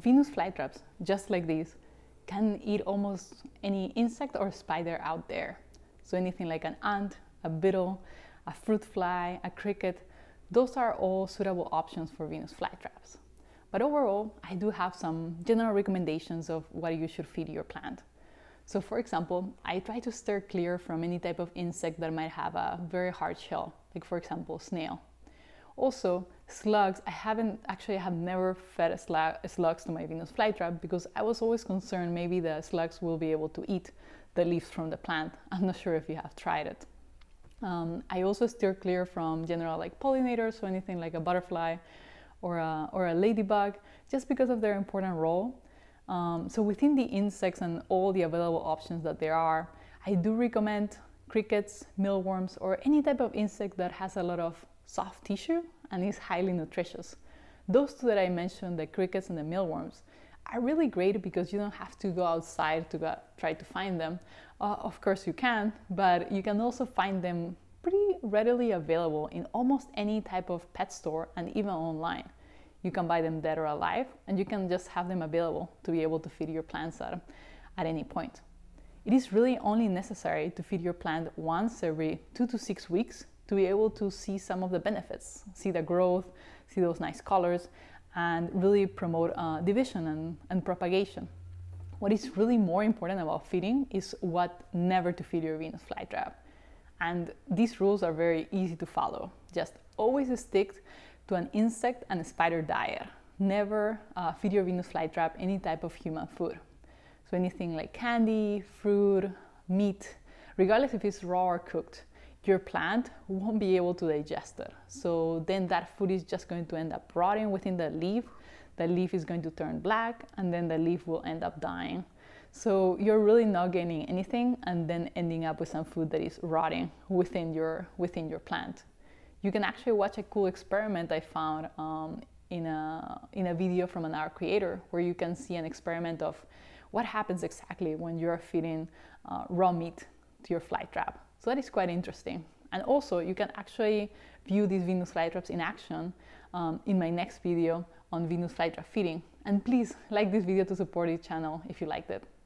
Venus flytraps, just like these, can eat almost any insect or spider out there. So anything like an ant, a beetle, a fruit fly, a cricket, those are all suitable options for Venus flytraps. But overall, I do have some general recommendations of what you should feed your plant. So for example, I try to steer clear from any type of insect that might have a very hard shell, like for example, snail. Also, slugs, I have never fed slugs to my Venus flytrap because I was always concerned maybe the slugs will be able to eat the leaves from the plant. I'm not sure if you have tried it. I also steer clear from general like pollinators, so anything like a butterfly or a ladybug, just because of their important role. So within the insects and all the available options that there are, I do recommend crickets, mealworms, or any type of insect that has a lot of soft tissue and is highly nutritious. Those two that I mentioned, the crickets and the mealworms, are really great because you don't have to go outside to try to find them. Of course you can, but you can also find them pretty readily available in almost any type of pet store and even online. You can buy them dead or alive, and you can just have them available to be able to feed your plants at any point. It is really only necessary to feed your plant once every 2 to 6 weeks to be able to see some of the benefits, see the growth, see those nice colors, and really promote division and propagation. What is really more important about feeding is what never to feed your Venus flytrap. And these rules are very easy to follow. Just always stick to an insect and a spider diet. Never feed your Venus flytrap any type of human food. So anything like candy, fruit, meat, regardless if it's raw or cooked, your plant won't be able to digest it. So then that food is just going to end up rotting within the leaf. The leaf is going to turn black, and then the leaf will end up dying. So you're really not gaining anything and then ending up with some food that is rotting within your plant. You can actually watch a cool experiment I found in a video from an art creator, where you can see an experiment of what happens exactly when you're feeding raw meat to your flytrap. So that is quite interesting. And also you can actually view these Venus flytraps in action in my next video on Venus flytrap feeding. And please like this video to support this channel if you liked it.